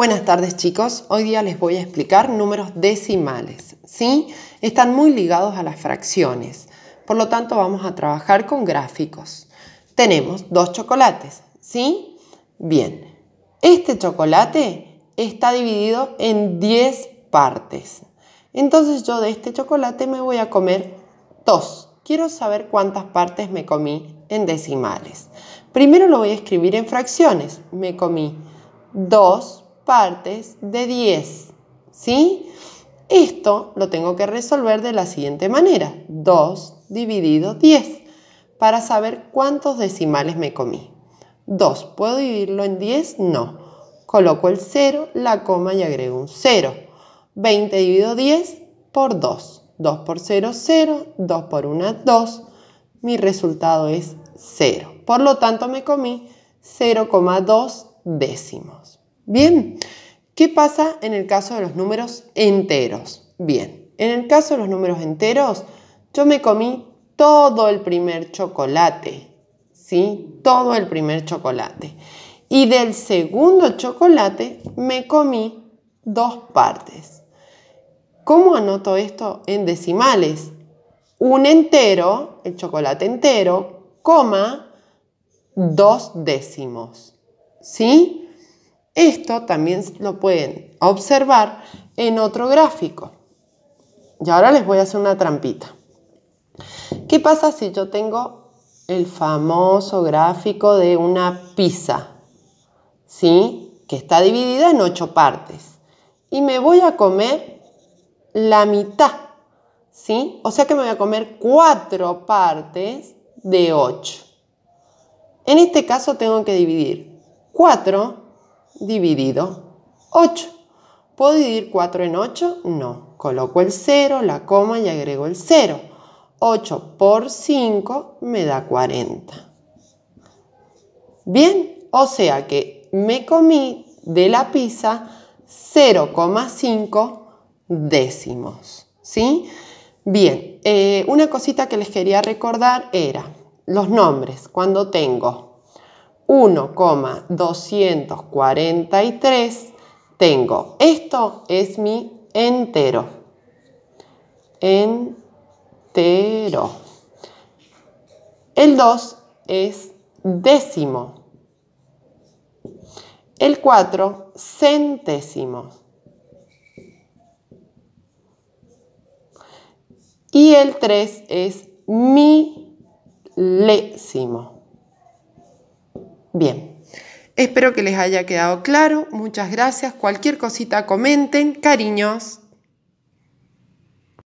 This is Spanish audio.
Buenas tardes chicos, hoy día les voy a explicar números decimales, ¿sí? Están muy ligados a las fracciones, por lo tanto vamos a trabajar con gráficos. Tenemos dos chocolates, ¿sí? Bien, este chocolate está dividido en 10 partes, entonces yo de este chocolate me voy a comer 2. Quiero saber cuántas partes me comí en decimales. Primero lo voy a escribir en fracciones, me comí 2 partes de 10, ¿sí? Esto lo tengo que resolver de la siguiente manera, 2 dividido 10, para saber cuántos decimales me comí. 2, ¿puedo dividirlo en 10? No. Coloco el 0, la coma y agrego un 0. 20 dividido 10 por 2. 2 por 0, 0. 2 por 1, 2. Mi resultado es 0. Por lo tanto me comí 0,2 décimos. Bien, ¿qué pasa en el caso de los números enteros? Bien, en el caso de los números enteros, yo me comí todo el primer chocolate, ¿sí? Todo el primer chocolate. Y del segundo chocolate me comí 2 partes. ¿Cómo anoto esto en decimales? Un entero, el chocolate entero, coma, 2 décimos, ¿sí? Esto también lo pueden observar en otro gráfico. Y ahora les voy a hacer una trampita. ¿Qué pasa si yo tengo el famoso gráfico de una pizza? ¿Sí? Que está dividida en 8 partes. Y me voy a comer la mitad. ¿Sí? O sea que me voy a comer 4 partes de 8. En este caso tengo que dividir 4 dividido 8. ¿Puedo dividir 4 en 8? No. Coloco el 0, la coma y agrego el 0. 8 por 5 me da 40. Bien, o sea que me comí de la pizza 0,5 décimos, ¿sí? Bien, una cosita que les quería recordar era los nombres. Cuando tengo 1,243 tengo. Esto es mi entero. Entero. El 2 es décimo. El 4, centésimo. Y el 3 es milésimo. Bien, espero que les haya quedado claro. Muchas gracias. Cualquier cosita comenten. Cariños.